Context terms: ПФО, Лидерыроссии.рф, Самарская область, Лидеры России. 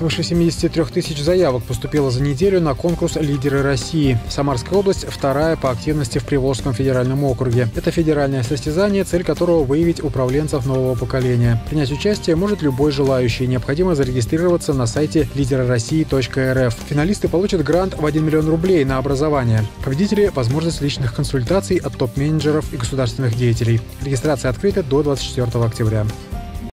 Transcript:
Свыше 73 тысяч заявок поступило за неделю на конкурс «Лидеры России». Самарская область – вторая по активности в Приволжском федеральном округе. Это федеральное состязание, цель которого – выявить управленцев нового поколения. Принять участие может любой желающий. Необходимо зарегистрироваться на сайте лидерыроссии.рф. Финалисты получат грант в 1 миллион рублей на образование. Победители – возможность личных консультаций от топ-менеджеров и государственных деятелей. Регистрация открыта до 24 октября.